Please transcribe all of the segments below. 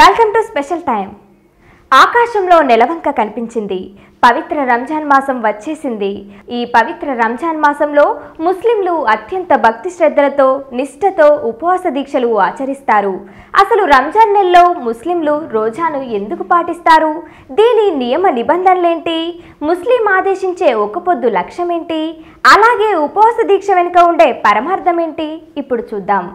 Welcome to special time. ఆకాశంలో నెలవంక కనిపించింది. పవిత్ర రంజాన్ మాసం వచ్చేసింది. ఈ పవిత్ర రంజాన్ మాసంలో ముస్లింలు అత్యంత భక్తి శ్రద్ధలతో నిష్ఠతో ఉపవాస దీక్షలు ఆచరిస్తారు. అసలు రంజాన్ నెలలో ముస్లింలు రోజాను ఎందుకు పాటిస్తారు? దీని నియమ నిబంధనలేంటి? ముస్లిం ఆదేశించే ఒక పొద్దు లక్ష్యమేంటి? అలాగే ఉపవాస దీక్ష వెనుక ఉండే పరమార్థం ఏంటి? ఇప్పుడు చూద్దాం.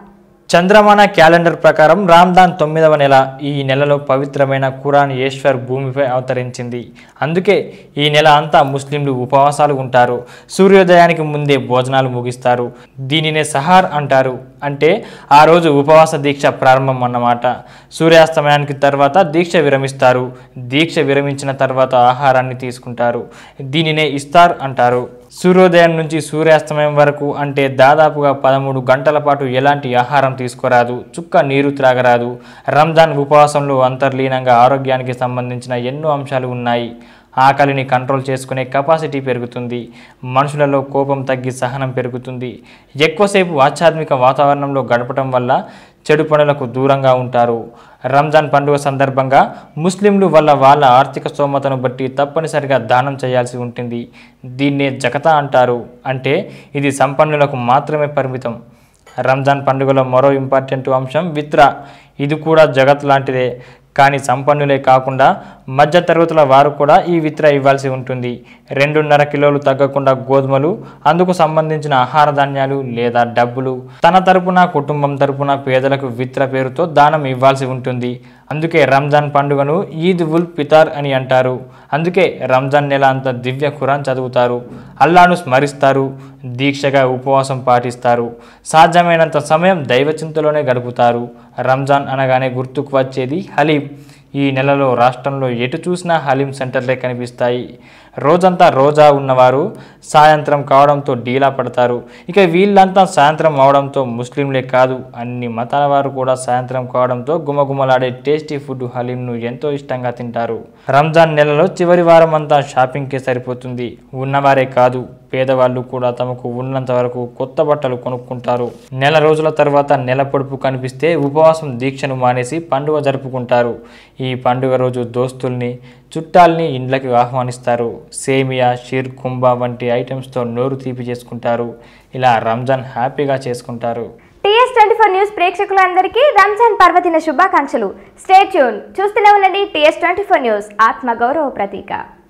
చంద్రమాన క్యాలెండర్ ప్రకారం రామ్దాన్ 9వ నెల. ఈ నెలలో పవిత్రమైన ఖురాన్ ఈశ్వర్ భూమిపై అవతరించింది. అందుకే ఈ నెల అంతా ముస్లింలు ఉపవాసాలు ఉంటారు. సూర్యోదయానికి ముందే భోజనాలు ముగిస్తారు. దీనినే సహార్ అంటారు. అంటే ఆ రోజు ఉపవాస దీక్ష ప్రారంభం అన్నమాట. సూర్యాస్తమయానికి తర్వాత దీక్ష విరమిస్తారు. దీక్ష విరమించిన తర్వాత ఆహారాన్ని తీసుకుంటారు. దీనినే ఇస్తార్ అంటారు. సూర్యోదయం నుంచి సూర్యాస్తమయం వరకు అంటే దాదాపుగా 13 గంటల పాటు ఎలాంటి ఆహారం తీసుకోరాదు, చుక్క నీరు త్రాగరాదు. రంజాన్ ఉపవాసంలో అంతర్లీనంగా ఆరోగ్యానికి సంబంధించిన ఎన్నో అంశాలు ఉన్నాయి. ఆకలిని కంట్రోల్ చేసుకునే కెపాసిటీ పెరుగుతుంది. మనుషులలో కోపం తగ్గి సహనం పెరుగుతుంది. ఎక్కువసేపు ఆధ్యాత్మిక వాతావరణంలో గడపడం వల్ల చెడు పనులకు దూరంగా ఉంటారు. రంజాన్ పండుగ సందర్భంగా ముస్లింలు వాళ్ళ ఆర్థిక స్తోమతను బట్టి తప్పనిసరిగా దానం చేయాల్సి ఉంటుంది. దీన్నే జకతా అంటారు. అంటే ఇది సంపన్నులకు మాత్రమే పరిమితం. రంజాన్ పండుగలో మరో ఇంపార్టెంట్ అంశం విత్రా. ఇది కూడా జగత్ లాంటిదే, కానీ సంపన్నులే కాకుండా మధ్యతరగతుల వారు కూడా ఈ విత్రా ఇవ్వాల్సి ఉంటుంది. 2.5 కిలోలు తగ్గకుండా గోధుమలు, అందుకు సంబంధించిన ఆహార ధాన్యాలు లేదా డబ్బులు తన తరపున కుటుంబం తరపున పేదలకు విత్రా పేరుతో దానం ఇవ్వాల్సి ఉంటుంది. అందుకే రంజాన్ పండుగను ఈద్ ఉల్ ఫితర్ అని అంటారు. అందుకే రంజాన్ నెల అంతా దివ్య ఖురాన్ చదువుతారు, అల్లాను స్మరిస్తారు, దీక్షగా ఉపవాసం పాటిస్తారు, సాధ్యమైనంత సమయం దైవచింతలోనే గడుపుతారు. రంజాన్ అనగానే గుర్తుకు వచ్చేది హలీం. ఈ నెలలో రాష్ట్రంలో ఎటు చూసినా హలీం సెంటర్లే కనిపిస్తాయి. రోజంతా రోజా ఉన్నవారు సాయంత్రం కావడంతో డీలా పడతారు. ఇక వీళ్ళంతా సాయంత్రం అవడంతో ముస్లింలే కాదు అన్ని మతాల వారు కూడా సాయంత్రం కావడంతో గుమగుమలాడే టేస్టీ ఫుడ్ హలీంను ఎంతో ఇష్టంగా తింటారు. రంజాన్ నెలలో చివరి వారం అంతా షాపింగ్కే సరిపోతుంది. ఉన్నవారే కాదు పేదవాళ్ళు కూడా తమకు ఉన్నంత వరకు కొత్త బట్టలు కొనుక్కుంటారు. నెల రోజుల తర్వాత నెల పొడుపు కనిపిస్తే ఉపవాసం దీక్షను మానేసి పండుగ జరుపుకుంటారు. ఈ పండుగ రోజు దోస్తుల్ని చుట్టాల్ని ఇండ్లకి ఆహ్వానిస్తారు. సేమియా, షీర్ కుంభా వంటి ఐటమ్స్తో నోరు తీపి చేసుకుంటారు. ఇలా రంజాన్ హ్యాపీగా చేసుకుంటారు. TS24 న్యూస్ ప్రేక్షకులందరికీ రంజాన్ పర్వదిన శుభాకాంక్షలు. స్టే ట్యూన్, చూస్తూనే ఉండండి TS24 న్యూస్, ఆత్మగౌరవ ప్రతీక.